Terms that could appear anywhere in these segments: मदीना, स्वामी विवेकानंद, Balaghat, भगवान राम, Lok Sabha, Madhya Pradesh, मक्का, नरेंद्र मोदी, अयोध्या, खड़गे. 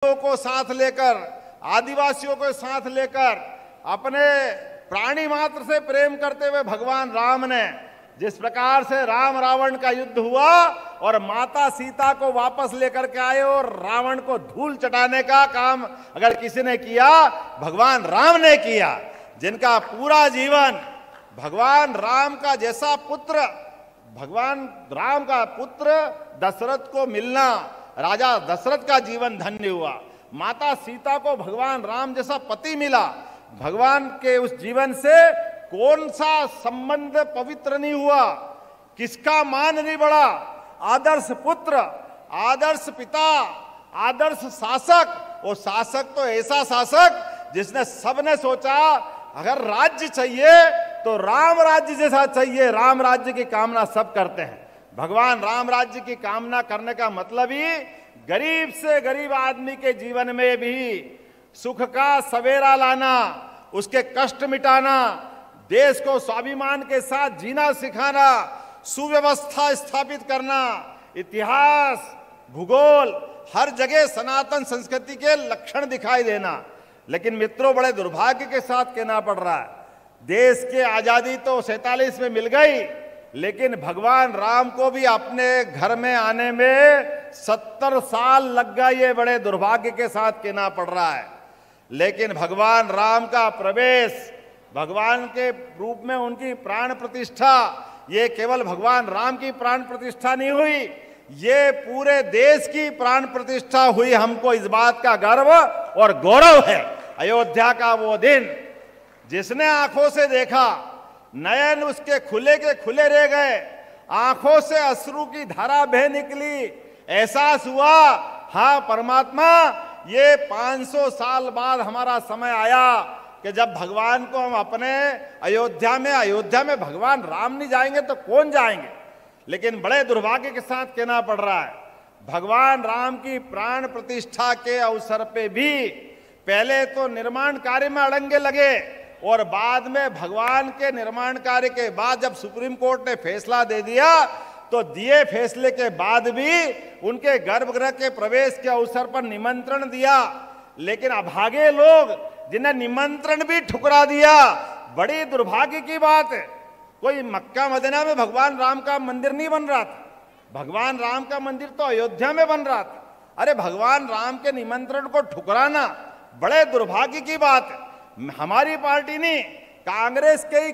को साथ लेकर, आदिवासियों को साथ लेकर, अपने प्राणी मात्र से प्रेम करते हुए भगवान राम ने जिस प्रकार से राम रावण का युद्ध हुआ और माता सीता को वापस लेकर के आए और रावण को धूल चटाने का काम अगर किसी ने किया, भगवान राम ने किया। जिनका पूरा जीवन भगवान राम का जैसा पुत्र, भगवान राम का पुत्र दशरथ को मिलना, राजा दशरथ का जीवन धन्य हुआ। माता सीता को भगवान राम जैसा पति मिला। भगवान के उस जीवन से कौन सा संबंध पवित्र नहीं हुआ, किसका मान नहीं बढ़ा। आदर्श पुत्र, आदर्श पिता, आदर्श शासक, और शासक तो ऐसा शासक जिसने सबने सोचा अगर राज्य चाहिए तो राम राज्य जैसा चाहिए। राम राज्य की कामना सब करते हैं। भगवान राम राज्य की कामना करने का मतलब ही गरीब से गरीब आदमी के जीवन में भी सुख का सवेरा लाना, उसके कष्ट मिटाना, देश को स्वाभिमान के साथ जीना सिखाना, सुव्यवस्था स्थापित करना। इतिहास, भूगोल, हर जगह सनातन संस्कृति के लक्षण दिखाई देना। लेकिन मित्रों, बड़े दुर्भाग्य के साथ कहना पड़ रहा है, देश की आज़ादी तो 47 में मिल गई, लेकिन भगवान राम को भी अपने घर में आने में 70 साल लग गए। ये बड़े दुर्भाग्य के साथ कहना पड़ रहा है। लेकिन भगवान राम का प्रवेश, भगवान के रूप में उनकी प्राण प्रतिष्ठा, ये केवल भगवान राम की प्राण प्रतिष्ठा नहीं हुई, ये पूरे देश की प्राण प्रतिष्ठा हुई। हमको इस बात का गर्व और गौरव है। अयोध्या का वो दिन जिसने आंखों से देखा, नयन उसके खुले के खुले रह गए, आंखों से अश्रु की धारा बह निकली, एहसास हुआ हाँ परमात्मा, ये 500 साल बाद हमारा समय आया कि जब भगवान को हम अपने अयोध्या में भगवान राम नहीं जाएंगे तो कौन जाएंगे। लेकिन बड़े दुर्भाग्य के साथ कहना पड़ रहा है, भगवान राम की प्राण प्रतिष्ठा के अवसर पे भी पहले तो निर्माण कार्य में अड़ंगे लगे और बाद में भगवान के निर्माण कार्य के बाद जब सुप्रीम कोर्ट ने फैसला दे दिया तो दिए फैसले के बाद भी उनके गर्भगृह के प्रवेश के अवसर पर निमंत्रण दिया। लेकिन अभागे लोग जिन्हें निमंत्रण भी ठुकरा दिया, बड़ी दुर्भाग्य की बात है। कोई मक्का मदीना में भगवान राम का मंदिर नहीं बन रहा था, भगवान राम का मंदिर तो अयोध्या में बन रहा था। अरे भगवान राम के निमंत्रण को ठुकराना बड़े दुर्भाग्य की बात है। हमारी पार्टी नहीं, कांग्रेस के ही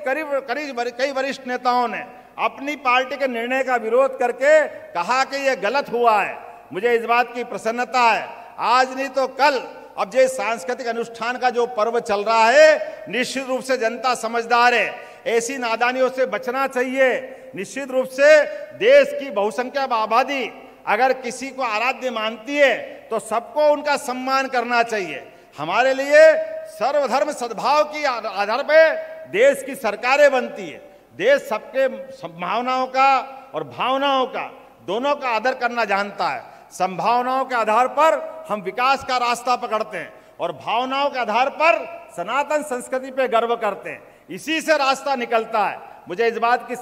कई वरिष्ठ नेताओं ने अपनी पार्टी के निर्णय का विरोध करके कहा कि यह गलत हुआ है। मुझे इस बात की प्रसन्नता है, आज नहीं तो कल अब ये सांस्कृतिक अनुष्ठान का जो पर्व चल रहा है, निश्चित रूप से जनता समझदार है, ऐसी नादानियों से बचना चाहिए। निश्चित रूप से देश की बहुसंख्यक आबादी अगर किसी को आराध्य मानती है तो सबको उनका सम्मान करना चाहिए। हमारे लिए सर्वधर्म सद्भाव की आधार पर देश की सरकारें बनती है। देश सबके संभावनाओं का और भावनाओं का, दोनों का आदर करना जानता है। संभावनाओं के आधार पर हम विकास का रास्ता पकड़ते हैं और भावनाओं के आधार पर सनातन संस्कृति पे गर्व करते हैं। इसी से रास्ता निकलता है। मुझे इस बात की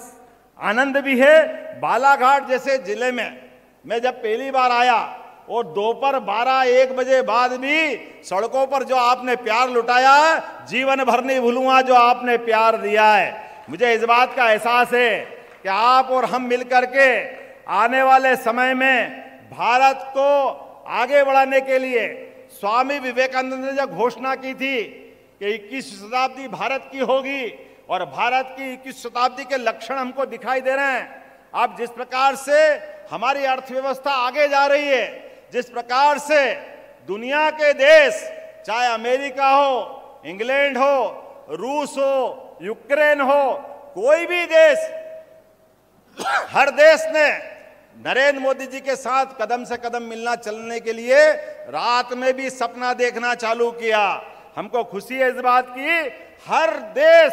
आनंद भी है, बालाघाट जैसे जिले में मैं जब पहली बार आया और दोपहर 12-1 बजे बाद भी सड़कों पर जो आपने प्यार लुटाया, जीवन भर नहीं भूलूंगा जो आपने प्यार दिया है। मुझे इस बात का एहसास है कि आप और हम मिलकर के आने वाले समय में भारत को आगे बढ़ाने के लिए स्वामी विवेकानंद ने जो घोषणा की थी कि 21वीं शताब्दी भारत की होगी और भारत की 21वीं शताब्दी के लक्षण हमको दिखाई दे रहे हैं। आप जिस प्रकार से हमारी अर्थव्यवस्था आगे जा रही है, जिस प्रकार से दुनिया के देश, चाहे अमेरिका हो, इंग्लैंड हो, रूस हो, यूक्रेन हो, कोई भी देश, हर देश ने नरेंद्र मोदी जी के साथ कदम से कदम मिलना चलने के लिए रात में भी सपना देखना चालू किया। हमको खुशी है इस बात की, हर देश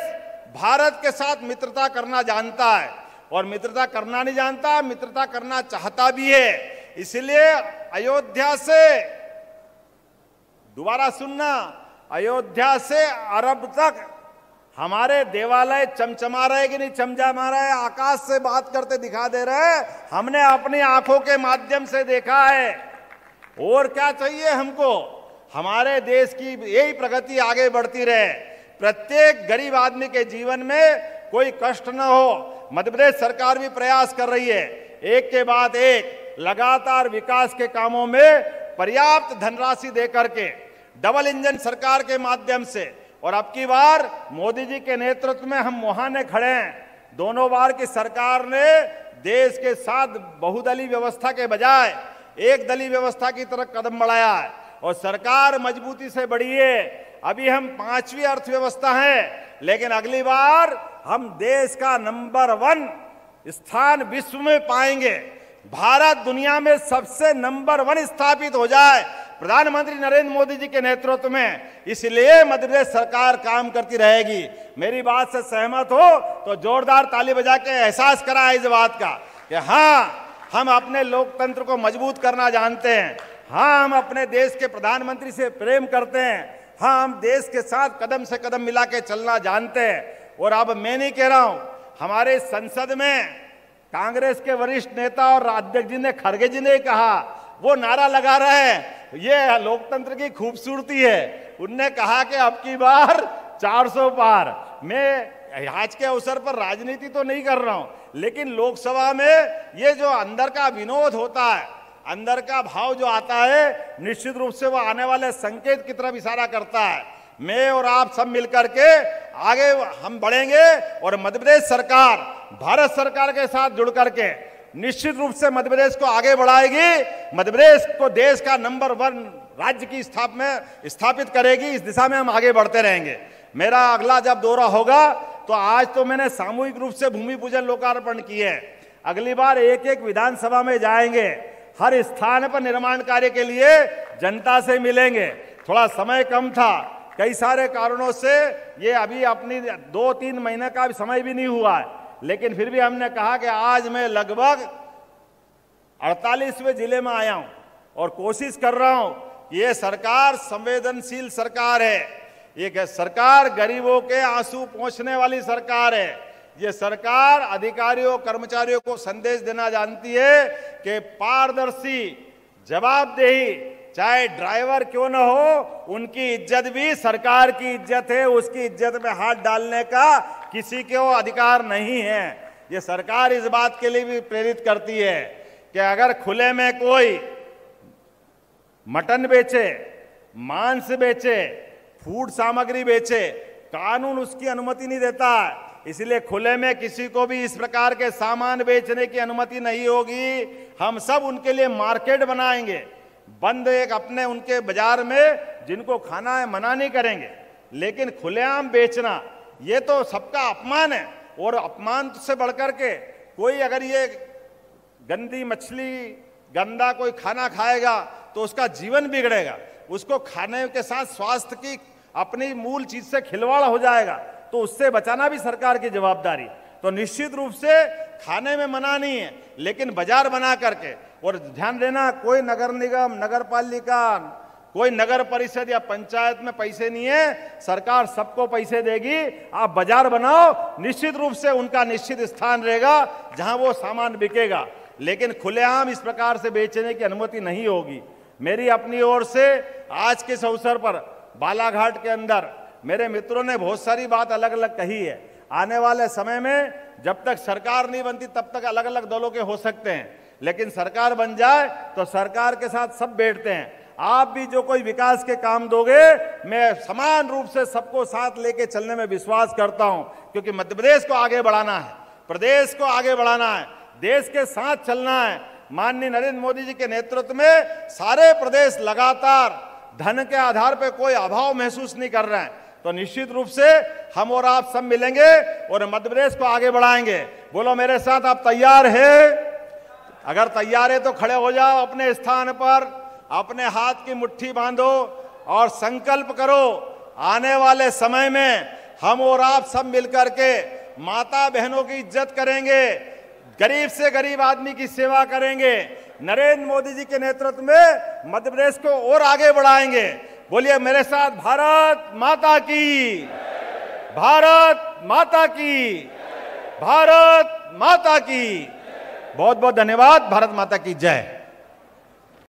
भारत के साथ मित्रता करना जानता है और मित्रता करना नहीं जानता, मित्रता करना चाहता भी है। इसलिए अयोध्या से, दोबारा सुनना, अयोध्या से अरब तक हमारे देवालय चमचमा रहे कि नहीं चमचमा रहे, आकाश से बात करते दिखा दे रहे, हमने अपनी आंखों के माध्यम से देखा है। और क्या चाहिए हमको, हमारे देश की यही प्रगति आगे बढ़ती रहे, प्रत्येक गरीब आदमी के जीवन में कोई कष्ट न हो। मध्य प्रदेश सरकार भी प्रयास कर रही है, एक के बाद एक लगातार विकास के कामों में पर्याप्त धनराशि देकर के डबल इंजन सरकार के माध्यम से, और अब की बार मोदी जी के नेतृत्व में हम मुहाने खड़े हैं। दोनों बार की सरकार ने देश के साथ बहुदलीय व्यवस्था के बजाय एक दलीय व्यवस्था की तरफ कदम बढ़ाया है और सरकार मजबूती से बढ़ी है। अभी हम 5वीं अर्थव्यवस्था हैं, लेकिन अगली बार हम देश का नंबर 1 स्थान विश्व में पाएंगे। भारत दुनिया में सबसे नंबर 1 स्थापित हो जाए प्रधानमंत्री नरेंद्र मोदी जी के नेतृत्व में, इसलिए मध्य प्रदेश सरकार काम करती रहेगी। मेरी बात से सहमत हो तो जोरदार ताली बजा के एहसास कराए इस बात का कि हाँ, हम अपने लोकतंत्र को मजबूत करना जानते हैं, हाँ हम अपने देश के प्रधानमंत्री से प्रेम करते हैं, हाँ हम देश के साथ कदम से कदम मिला के चलना जानते हैं। और अब मैं नहीं कह रहा हूँ, हमारे संसद में कांग्रेस के वरिष्ठ नेता और अध्यक्ष जी ने, खड़गे जी ने कहा, वो नारा लगा रहे हैं, ये लोकतंत्र की खूबसूरती है। उनने कहा कि अब की बार 400 पार। मैं आज के अवसर पर राजनीति तो नहीं कर रहा हूं, लेकिन लोकसभा में ये जो अंदर का विनोद होता है, अंदर का भाव जो आता है, निश्चित रूप से वो आने वाले संकेत की तरफ इशारा करता है। मैं और आप सब मिलकर के आगे हम बढ़ेंगे और मध्य प्रदेश सरकार भारत सरकार के साथ जुड़ करके निश्चित रूप से मध्य प्रदेश को आगे बढ़ाएगी, मध्य प्रदेश को देश का नंबर 1 राज्य की स्थापित करेगी। इस दिशा में हम आगे बढ़ते रहेंगे। मेरा अगला जब दौरा होगा तो आज तो मैंने सामूहिक रूप से भूमि पूजन लोकार्पण किए है, अगली बार एक एक विधानसभा में जाएंगे, हर स्थान पर निर्माण कार्य के लिए जनता से मिलेंगे। थोड़ा समय कम था, कई सारे कारणों से ये अभी अपनी 2-3 महीने का भी समय भी नहीं हुआ है, लेकिन फिर भी हमने कहा कि आज मैं लगभग 48वें जिले में आया हूँ और कोशिश कर रहा हूँ कि ये सरकार संवेदनशील सरकार है, ये सरकार गरीबों के आंसू पोंछने वाली सरकार है, ये सरकार अधिकारियों कर्मचारियों को संदेश देना जानती है कि पारदर्शी जवाबदेही, चाहे ड्राइवर क्यों ना हो, उनकी इज्जत भी सरकार की इज्जत है, उसकी इज्जत में हाथ डालने का किसी को अधिकार नहीं है। ये सरकार इस बात के लिए भी प्रेरित करती है कि अगर खुले में कोई मटन बेचे, मांस बेचे, फूड सामग्री बेचे, कानून उसकी अनुमति नहीं देता है, इसलिए खुले में किसी को भी इस प्रकार के सामान बेचने की अनुमति नहीं होगी। हम सब उनके लिए मार्केट बनाएंगे, बंद एक अपने उनके बाजार में, जिनको खाना है मना नहीं करेंगे, लेकिन खुलेआम बेचना ये तो सबका अपमान है। और अपमान से बढ़कर के कोई अगर ये गंदी मछली, गंदा कोई खाना खाएगा तो उसका जीवन बिगड़ेगा, उसको खाने के साथ स्वास्थ्य की अपनी मूल चीज से खिलवाड़ हो जाएगा, तो उससे बचाना भी सरकार की जवाबदारी। तो निश्चित रूप से खाने में मना नहीं है, लेकिन बाजार बना करके। और ध्यान देना, कोई नगर निगम, नगर पालिका, कोई नगर परिषद या पंचायत में पैसे नहीं है, सरकार सबको पैसे देगी। आप बाजार बनाओ, निश्चित रूप से उनका निश्चित स्थान रहेगा जहां वो सामान बिकेगा, लेकिन खुलेआम इस प्रकार से बेचने की अनुमति नहीं होगी। मेरी अपनी ओर से आज के इस अवसर पर बालाघाट के अंदर मेरे मित्रों ने बहुत सारी बात अलग अलग कही है। आने वाले समय में जब तक सरकार नहीं बनती तब तक अलग अलग दलों के हो सकते हैं, लेकिन सरकार बन जाए तो सरकार के साथ सब बैठते हैं। आप भी जो कोई विकास के काम दोगे, मैं समान रूप से सबको साथ लेके चलने में विश्वास करता हूं, क्योंकि मध्य प्रदेश को आगे बढ़ाना है, प्रदेश को आगे बढ़ाना है, देश के साथ चलना है। माननीय नरेंद्र मोदी जी के नेतृत्व में सारे प्रदेश लगातार धन के आधार पर कोई अभाव महसूस नहीं कर रहे हैं, तो निश्चित रूप से हम और आप सब मिलेंगे और मध्य प्रदेश को आगे बढ़ाएंगे। बोलो मेरे साथ, आप तैयार हैं? अगर तैयार है तो खड़े हो जाओ अपने स्थान पर, अपने हाथ की मुट्ठी बांधो और संकल्प करो, आने वाले समय में हम और आप सब मिलकर के माता बहनों की इज्जत करेंगे, गरीब से गरीब आदमी की सेवा करेंगे, नरेंद्र मोदी जी के नेतृत्व में मध्य प्रदेश को और आगे बढ़ाएंगे। बोलिए मेरे साथ, भारत माता की, भारत माता की, भारत माता की। बहुत बहुत धन्यवाद। भारत माता की जय।